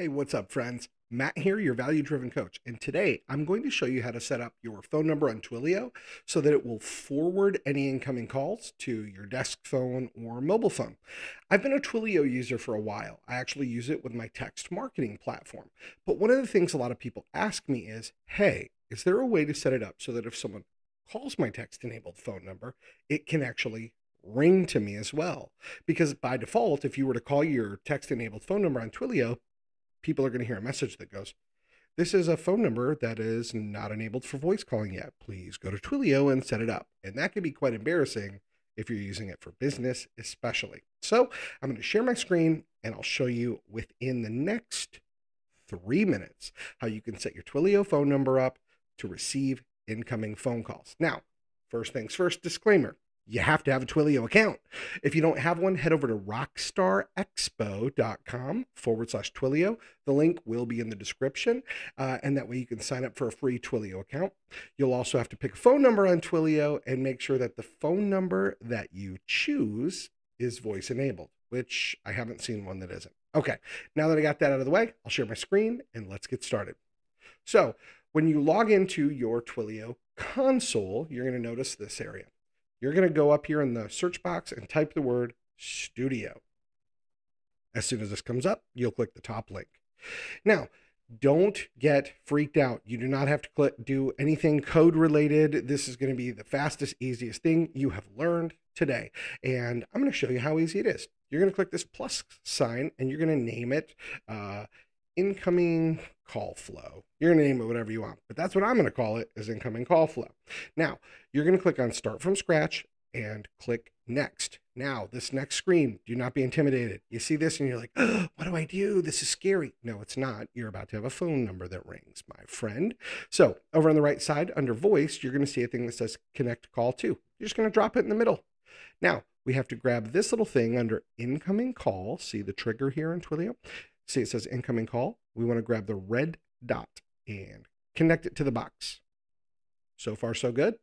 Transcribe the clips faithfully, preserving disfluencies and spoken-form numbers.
Hey, what's up, friends? Matt here, your value-driven coach. And today I'm going to show you how to set up your phone number on Twilio so that it will forward any incoming calls to your desk phone or mobile phone. I've been a Twilio user for a while. I actually use it with my text marketing platform. But one of the things a lot of people ask me is, hey, is there a way to set it up so that if someone calls my text-enabled phone number, it can actually ring to me as well? Because by default, if you were to call your text-enabled phone number on Twilio, people are going to hear a message that goes, this is a phone number that is not enabled for voice calling yet. Please go to Twilio and set it up. And that can be quite embarrassing if you're using it for business, especially. So I'm going to share my screen and I'll show you within the next three minutes how you can set your Twilio phone number up to receive incoming phone calls. Now, first things first, disclaimer. You have to have a Twilio account. If you don't have one, head over to rockstarexpo.com forward slash Twilio. The link will be in the description. Uh, and that way you can sign up for a free Twilio account. You'll also have to pick a phone number on Twilio and make sure that the phone number that you choose is voice enabled, which I haven't seen one that isn't. Okay, now that I got that out of the way, I'll share my screen and let's get started. So when you log into your Twilio console, you're going to notice this area. You're going to go up here in the search box and type the word Studio. As soon as this comes up, you'll click the top link. Now, don't get freaked out. You do not have to click, do anything code related. This is going to be the fastest, easiest thing you have learned today. And I'm going to show you how easy it is. You're going to click this plus sign and you're going to name it uh, incoming call flow. You're going to name it whatever you want, but that's what I'm going to call it, is incoming call flow. Now you're going to click on start from scratch and click next. Now this next screen, do not be intimidated. You see this and you're like, oh, what do I do? This is scary. No, it's not. You're about to have a phone number that rings, my friend. So over on the right side under voice, you're going to see a thing that says connect call to. You're just going to drop it in the middle. Now we have to grab this little thing under incoming call. See the trigger here in Twilio? See, it says incoming call. We want to grab the red dot and connect it to the box. So far, so good.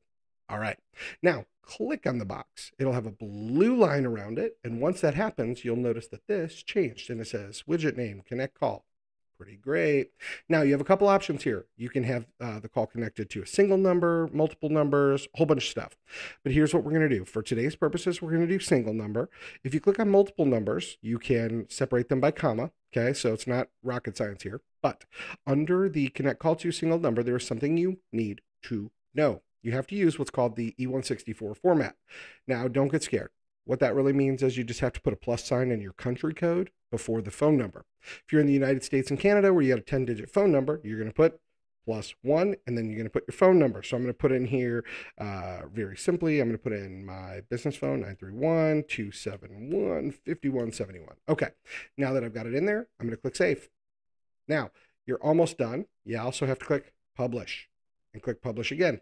All right. Now click on the box. It'll have a blue line around it. And once that happens, you'll notice that this changed and it says widget name, connect call. Pretty great. Now you have a couple options here. You can have uh, the call connected to a single number, multiple numbers, a whole bunch of stuff. But here's what we're going to do. For today's purposes, we're going to do single number. If you click on multiple numbers, you can separate them by comma. Okay, so it's not rocket science here. But under the connect call to single number, there is something you need to know. You have to use what's called the E one sixty-four format. Now, don't get scared. What that really means is you just have to put a plus sign in your country code before the phone number. If you're in the United States and Canada where you got a ten digit phone number, you're going to put plus one, and then you're going to put your phone number. So I'm going to put in here uh, very simply, I'm going to put in my business phone, nine three one, two seven one, five one seven one. Okay, now that I've got it in there, I'm going to click save. Now, you're almost done. You also have to click publish and click publish again.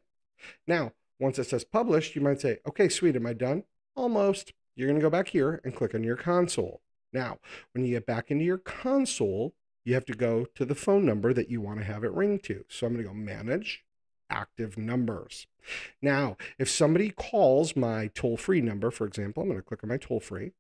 Now, once it says published, you might say, okay, sweet, am I done? Almost. You're going to go back here and click on your console. Now, when you get back into your console, you have to go to the phone number that you want to have it ring to. So I'm going to go manage active numbers. Now, if somebody calls my toll-free number, for example, I'm going to click on my toll-free.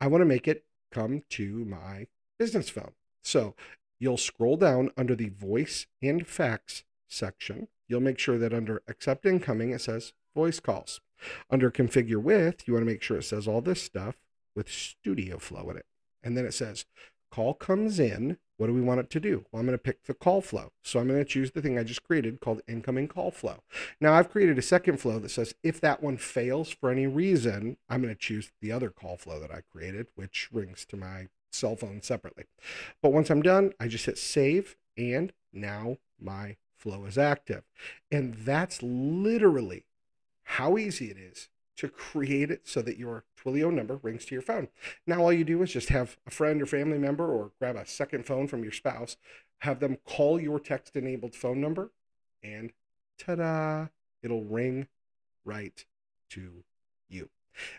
I want to make it come to my business phone. So you'll scroll down under the voice and fax section. You'll make sure that under accept incoming, it says voice calls. Under configure with, you want to make sure it says all this stuff with Studio Flow in it. And then it says call comes in. What do we want it to do? Well, I'm going to pick the call flow. So I'm going to choose the thing I just created called incoming call flow. Now I've created a second flow that says if that one fails for any reason, I'm going to choose the other call flow that I created, which rings to my cell phone separately. But once I'm done, I just hit save and now my flow is active. And that's literally how easy it is to create it so that your Twilio number rings to your phone. Now, all you do is just have a friend or family member or grab a second phone from your spouse, have them call your text-enabled phone number, and ta-da, it'll ring right to you.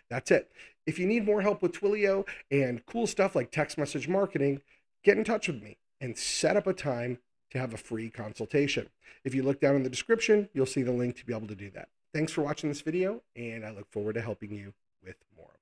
That's it. If you need more help with Twilio and cool stuff like text message marketing, get in touch with me and set up a time to have a free consultation. If you look down in the description, you'll see the link to be able to do that. Thanks for watching this video, and I look forward to helping you with more.